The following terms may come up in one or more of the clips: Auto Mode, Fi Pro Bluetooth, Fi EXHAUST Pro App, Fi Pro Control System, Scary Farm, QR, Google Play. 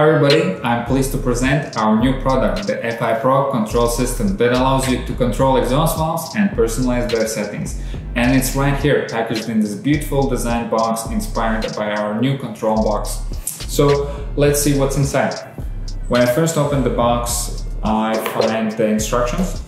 Hi everybody, I'm pleased to present our new product, the Fi Pro Control System that allows you to control exhaust valves and personalize their settings. And it's right here, packaged in this beautiful design box inspired by our new control box. So let's see what's inside. When I first opened the box, I find the instructions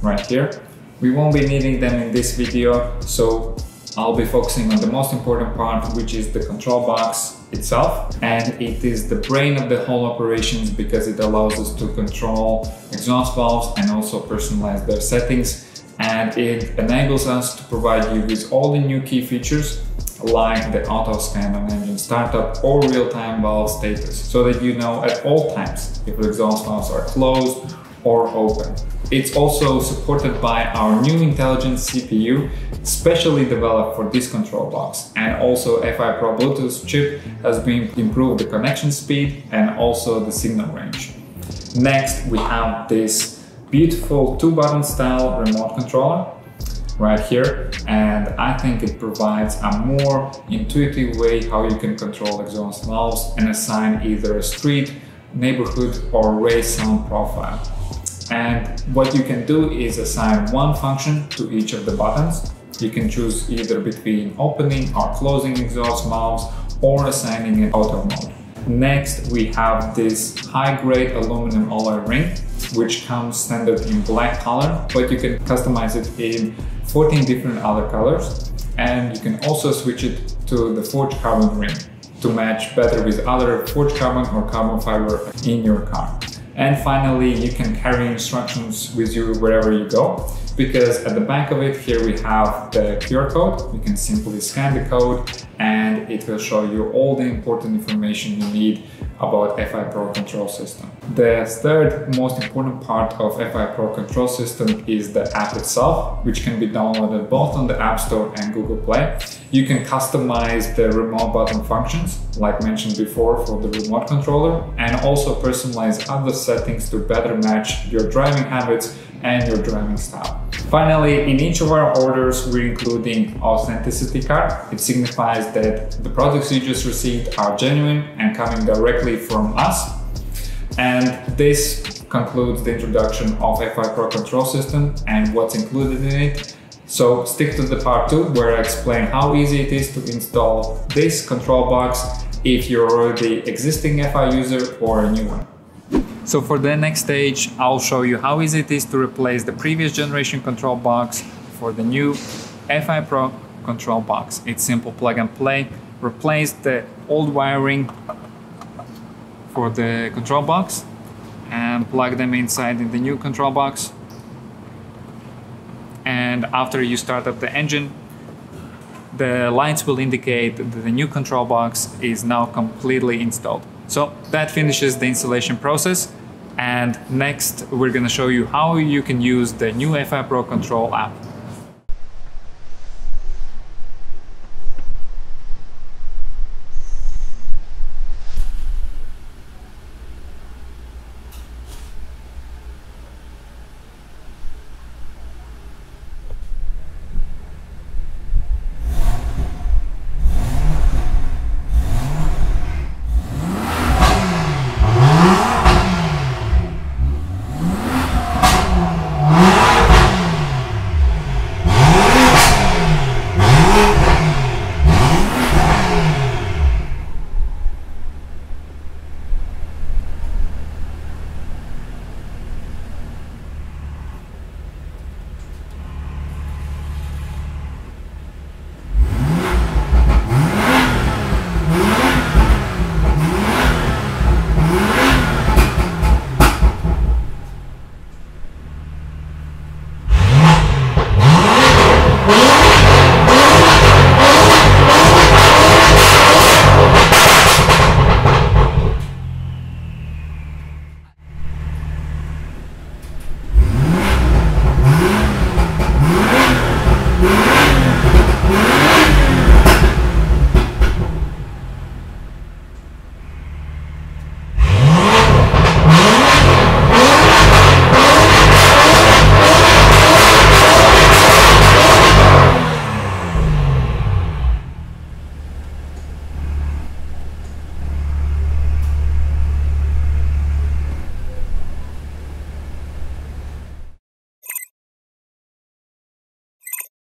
right here. We won't be needing them in this video, so I'll be focusing on the most important part, which is the control box itself, and it is the brain of the whole operations because it allows us to control exhaust valves and also personalize their settings, and it enables us to provide you with all the new key features like the auto scan on engine startup or real-time valve status, so that you know at all times if the exhaust valves are closed or open. It's also supported by our new intelligent CPU, specially developed for this control box. And also Fi Pro Bluetooth chip has been improved the connection speed and also the signal range. Next, we have this beautiful two-button style remote controller right here. And I think it provides a more intuitive way how you can control exhaust valves and assign either a street, neighborhood or race sound profile. And what you can do is assign one function to each of the buttons. You can choose either between opening or closing exhaust valves or assigning an auto mode. Next, we have this high-grade aluminum alloy ring, which comes standard in black color, but you can customize it in 14 different other colors. And you can also switch it to the forged carbon ring to match better with other forged carbon or carbon fiber in your car. And finally, you can carry instructions with you wherever you go, because at the back of it, here we have the QR code. You can simply scan the code and it will show you all the important information you need about Fi Pro Control System. The third most important part of Fi Pro Control System is the app itself, which can be downloaded both on the App Store and Google Play. You can customize the remote button functions, like mentioned before for the remote controller, and also personalize other settings to better match your driving habits and your driving style. Finally, in each of our orders, we're including authenticity card. It signifies that the products you just received are genuine and coming directly from us. And this concludes the introduction of Fi Pro Control System and what's included in it. So stick to the part 2 where I explain how easy it is to install this control box if you're already existing Fi user or a new one. So for the next stage, I'll show you how easy it is to replace the previous generation control box for the new Fi Pro control box. It's simple plug and play. Replace the old wiring for the control box and plug them inside in the new control box. And after you start up the engine, the lights will indicate that the new control box is now completely installed. So that finishes the installation process. And next, we're going to show you how you can use the new Fi Pro Control app.